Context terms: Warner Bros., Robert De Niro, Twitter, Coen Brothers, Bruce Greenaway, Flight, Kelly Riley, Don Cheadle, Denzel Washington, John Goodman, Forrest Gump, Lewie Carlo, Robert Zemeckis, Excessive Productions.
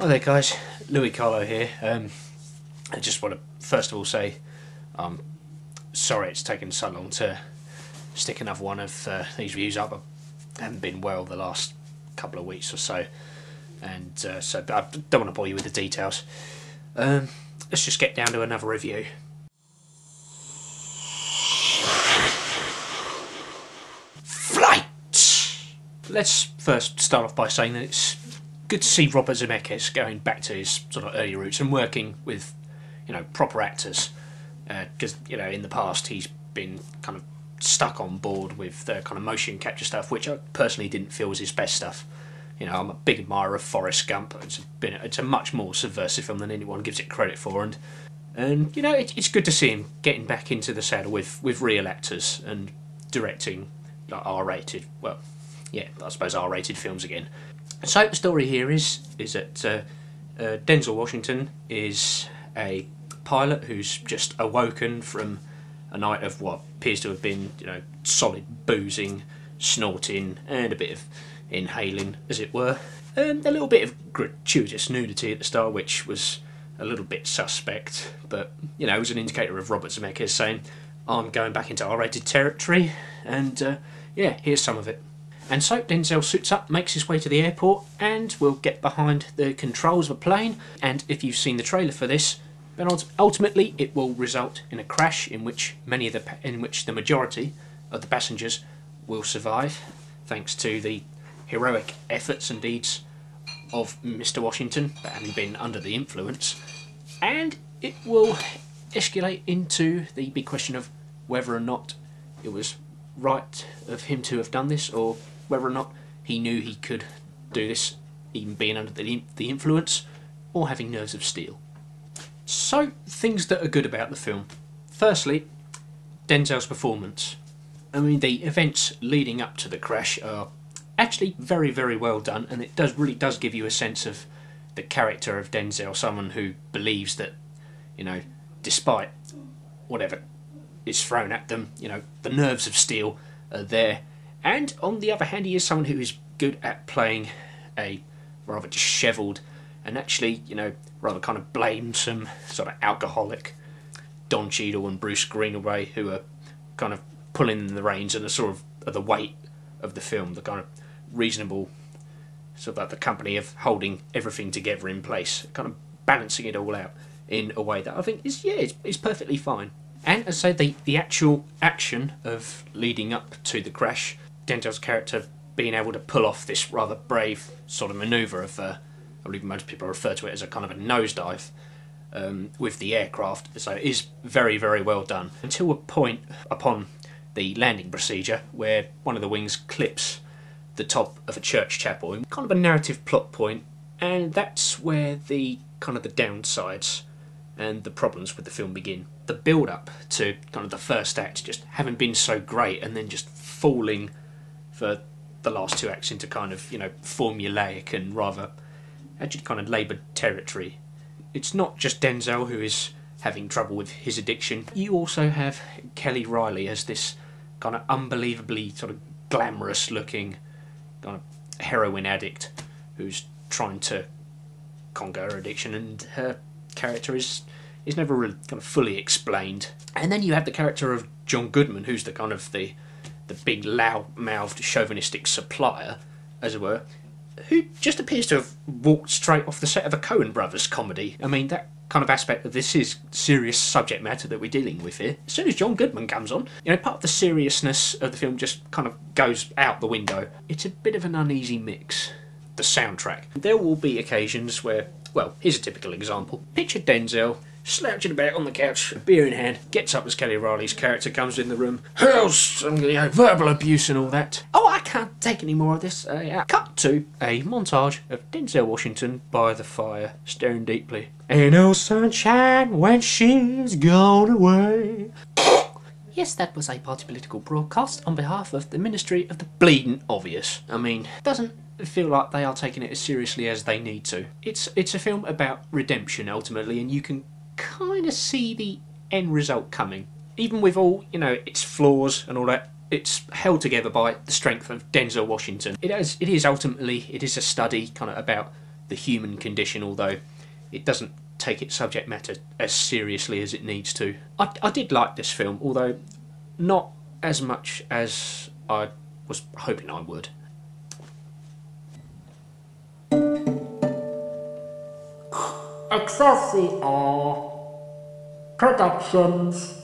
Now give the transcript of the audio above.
Hi there guys, Lewie Carlo here. I just want to first of all say I'm sorry it's taken so long to stick another one of these reviews up. I haven't been well the last couple of weeks or so, and so I don't want to bore you with the details. Let's just get down to another review. Flight! Let's first start off by saying that it's good to see Robert Zemeckis going back to his sort of early roots and working with, you know, proper actors, because you know in the past he's been kind of stuck on board with the kind of motion capture stuff, which I personally didn't feel was his best stuff. You know, I'm a big admirer of Forrest Gump. It's a much more subversive film than anyone gives it credit for, and you know it's good to see him getting back into the saddle with real actors and directing like R-rated. Well, yeah, I suppose R-rated films again. So the story here is that Denzel Washington is a pilot who's just awoken from a night of what appears to have been, you know, solid boozing, snorting and a bit of inhaling, as it were. A little bit of gratuitous nudity at the start, which was a little bit suspect, but you know it was an indicator of Robert Zemeckis saying, I'm going back into R-rated territory, and yeah, here's some of it. And so Denzel suits up, makes his way to the airport, and will get behind the controls of a plane. And if you've seen the trailer for this, then ultimately it will result in a crash in which the majority of the passengers will survive, thanks to the heroic efforts and deeds of Mr. Washington, but having been under the influence. And it will escalate into the big question of whether or not it was right of him to have done this, or whether or not he knew he could do this, even being under the influence, or having nerves of steel. So, things that are good about the film. Firstly, Denzel's performance. I mean, the events leading up to the crash are actually very, very well done, and it really does give you a sense of the character of Denzel, someone who believes that, you know, despite whatever is thrown at them, you know, the nerves of steel are there. And on the other hand, he is someone who is good at playing a rather dishevelled and actually, you know, rather kind of blamesome sort of alcoholic Don Cheadle and Bruce Greenaway, who are kind of pulling the reins and the sort of the weight of the film, the kind of reasonable sort of like the company of holding everything together in place, kind of balancing it all out in a way that I think is, yeah, it's perfectly fine. And as I say, the actual action of leading up to the crash, Denzel's character being able to pull off this rather brave sort of manoeuvre of, I believe most people refer to it as a kind of a nosedive with the aircraft, so it is very, very well done. Until a point upon the landing procedure where one of the wings clips the top of a church chapel, kind of a narrative plot point, and that's where the kind of the downsides and the problems with the film begin. The build-up to kind of the first act just haven't been so great, and then just falling for the last two acts into kind of, you know, formulaic and rather actually kind of laboured territory. It's not just Denzel who is having trouble with his addiction. You also have Kelly Riley as this kind of unbelievably sort of glamorous-looking kind of heroin addict who's trying to conquer her addiction, and her character is never really kind of fully explained. And then you have the character of John Goodman, who's the kind of the big loud-mouthed chauvinistic supplier, as it were, who just appears to have walked straight off the set of a Coen Brothers comedy. I mean, that kind of aspect of this is serious subject matter that we're dealing with here. As soon as John Goodman comes on, you know, part of the seriousness of the film just kind of goes out the window. It's a bit of an uneasy mix. The soundtrack. There will be occasions where, well, here's a typical example. Picture Denzel slouching about on the couch, a beer in hand, gets up as Kelly Riley's character comes in the room, hurls, you know, verbal abuse and all that. Oh, I can't take any more of this. Cut to a montage of Denzel Washington by the fire, staring deeply. Ain't no sunshine when she's gone away. Yes, that was a party political broadcast on behalf of the Ministry of the Bleeding Obvious. I mean, it doesn't feel like they are taking it as seriously as they need to. It's a film about redemption ultimately, and you can kind of see the end result coming. Even with all, you know, its flaws and all that, it's held together by the strength of Denzel Washington. It is ultimately a study kind of about the human condition, although it doesn't take its subject matter as seriously as it needs to. I did like this film, although not as much as I was hoping I would. Excessive Productions.